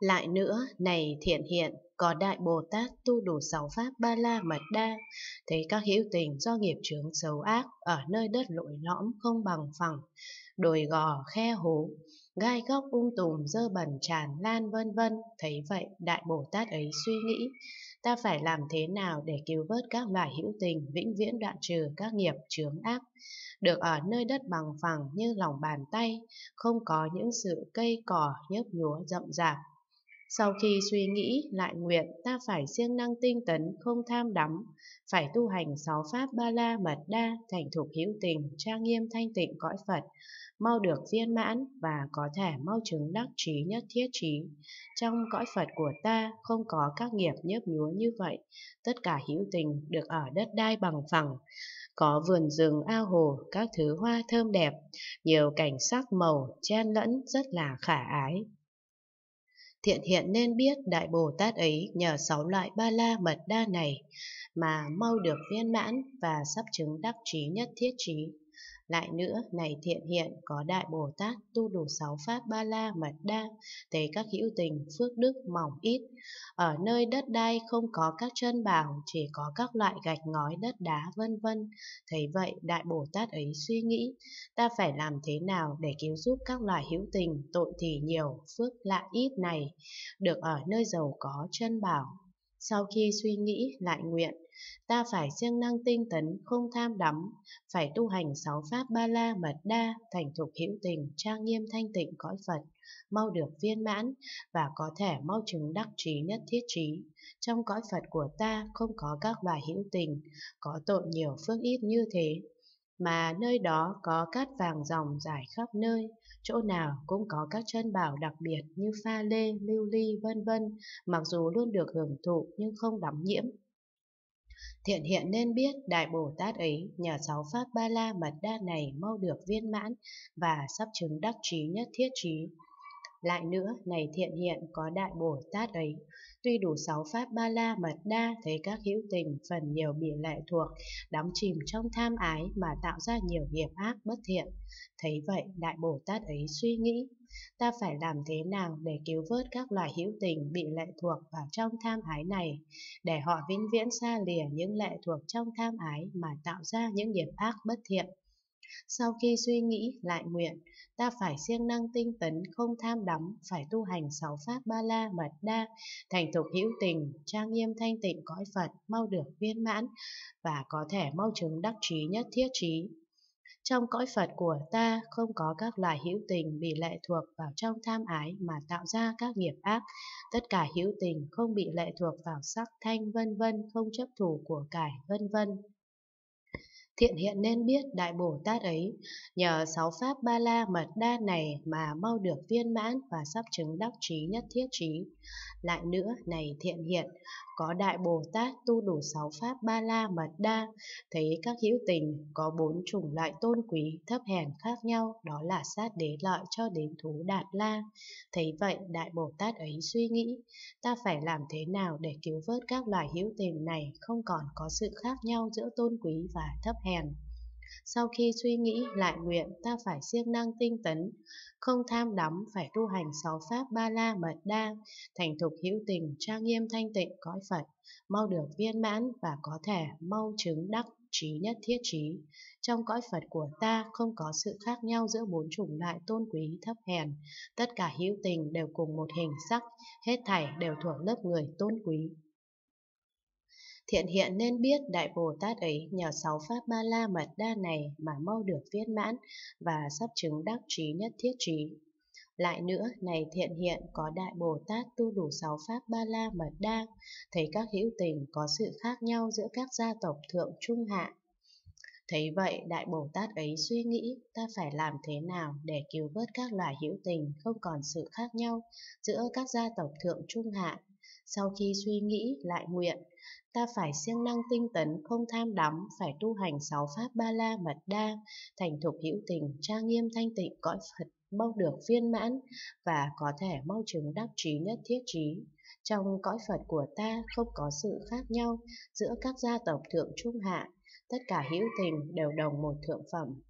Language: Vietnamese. Lại nữa, này Thiện Hiện, có Đại Bồ Tát tu đủ 6 pháp ba la mật đa, thấy các hữu tình do nghiệp chướng xấu ác ở nơi đất lội lõm không bằng phẳng, đồi gò khe hố, gai góc ung tùm dơ bẩn tràn lan vân vân. Thấy vậy, Đại Bồ Tát ấy suy nghĩ, ta phải làm thế nào để cứu vớt các loài hữu tình vĩnh viễn đoạn trừ các nghiệp chướng ác, được ở nơi đất bằng phẳng như lòng bàn tay, không có những sự cây cỏ nhớp nhúa rậm rạp. Sau khi suy nghĩ, lại nguyện ta phải siêng năng tinh tấn, không tham đắm, phải tu hành 6 pháp ba la mật đa, thành thục hữu tình, trang nghiêm thanh tịnh cõi Phật, mau được viên mãn và có thể mau chứng đắc trí nhất thiết trí. Trong cõi Phật của ta không có các nghiệp nhớp nhúa như vậy, tất cả hữu tình được ở đất đai bằng phẳng, có vườn rừng ao hồ, các thứ hoa thơm đẹp, nhiều cảnh sắc màu chen lẫn rất là khả ái. Thiện Hiện nên biết Đại Bồ Tát ấy nhờ 6 loại ba la mật đa này mà mau được viên mãn và sắp chứng đắc trí nhất thiết trí. Lại nữa, này Thiện Hiện, có Đại Bồ Tát tu đủ 6 pháp ba la mật đa, tế các hữu tình phước đức mỏng ít, ở nơi đất đai không có các chân bảo, chỉ có các loại gạch ngói đất đá vân vân. Thấy vậy, Đại Bồ Tát ấy suy nghĩ, ta phải làm thế nào để cứu giúp các loài hữu tình tội thì nhiều, phước lại ít này, được ở nơi giàu có chân bảo. Sau khi suy nghĩ, lại nguyện, ta phải siêng năng tinh tấn, không tham đắm, phải tu hành 6 pháp ba la mật đa, thành thục hữu tình, trang nghiêm thanh tịnh cõi Phật, mau được viên mãn và có thể mau chứng đắc trí nhất thiết trí. Trong cõi Phật của ta không có các loài hữu tình có tội nhiều phước ít như thế, mà nơi đó có cát vàng ròng rải khắp nơi, chỗ nào cũng có các chân bảo đặc biệt như pha lê, lưu ly vân vân, mặc dù luôn được hưởng thụ nhưng không đắm nhiễm. Thiện Hiện nên biết Đại Bồ Tát ấy nhờ 6 pháp ba la mật đa này mau được viên mãn và sắp chứng đắc trí nhất thiết trí. Lại nữa, này Thiện Hiện, có Đại Bồ Tát ấy tuy đủ 6 pháp ba la mật đa, thấy các hữu tình phần nhiều bị lệ thuộc, đắm chìm trong tham ái mà tạo ra nhiều nghiệp ác bất thiện. Thấy vậy, Đại Bồ Tát ấy suy nghĩ, ta phải làm thế nào để cứu vớt các loài hữu tình bị lệ thuộc vào trong tham ái này, để họ vĩnh viễn xa lìa những lệ thuộc trong tham ái mà tạo ra những nghiệp ác bất thiện. Sau khi suy nghĩ, lại nguyện, ta phải siêng năng tinh tấn, không tham đắm, phải tu hành 6 pháp ba la mật đa, thành thục hữu tình, trang nghiêm thanh tịnh cõi Phật, mau được viên mãn và có thể mau chứng đắc trí nhất thiết trí. Trong cõi Phật của ta không có các loài hữu tình bị lệ thuộc vào trong tham ái mà tạo ra các nghiệp ác, tất cả hữu tình không bị lệ thuộc vào sắc thanh vân vân, không chấp thủ của cải vân vân. Thiện Hiện nên biết Đại Bồ Tát ấy nhờ 6 pháp ba la mật đa này mà mau được viên mãn và sắp chứng đắc trí nhất thiết trí. Lại nữa, này Thiện Hiện, có Đại Bồ Tát tu đủ 6 pháp ba la mật đa, thấy các hữu tình có 4 chủng loại tôn quý thấp hèn khác nhau, đó là sát đế lợi cho đến thú đạt la. Thấy vậy, Đại Bồ Tát ấy suy nghĩ, ta phải làm thế nào để cứu vớt các loài hữu tình này không còn có sự khác nhau giữa tôn quý và thấp hèn. Sau khi suy nghĩ, lại nguyện, ta phải siêng năng tinh tấn, không tham đắm, phải tu hành 6 pháp ba la mật đa, thành thục hữu tình, trang nghiêm thanh tịnh cõi Phật, mau được viên mãn và có thể mau chứng đắc trí nhất thiết trí. Trong cõi Phật của ta không có sự khác nhau giữa 4 chủng loại tôn quý thấp hèn, tất cả hữu tình đều cùng một hình sắc, hết thảy đều thuộc lớp người tôn quý. Thiện Hiện nên biết Đại Bồ Tát ấy nhờ 6 pháp ba la mật đa này mà mau được viên mãn và sắp chứng đắc trí nhất thiết trí. Lại nữa, này Thiện Hiện, có Đại Bồ Tát tu đủ 6 pháp ba la mật đa, thấy các hữu tình có sự khác nhau giữa các gia tộc thượng trung hạ. Thấy vậy, Đại Bồ Tát ấy suy nghĩ, ta phải làm thế nào để cứu vớt các loài hữu tình không còn sự khác nhau giữa các gia tộc thượng trung hạ. Sau khi suy nghĩ, lại nguyện, ta phải siêng năng tinh tấn, không tham đắm, phải tu hành 6 pháp ba la mật đa, thành thục hữu tình, trang nghiêm thanh tịnh cõi Phật, mau được viên mãn và có thể mau chứng đắc trí nhất thiết trí. Trong cõi Phật của ta không có sự khác nhau giữa các gia tộc thượng trung hạ, tất cả hữu tình đều đồng một thượng phẩm.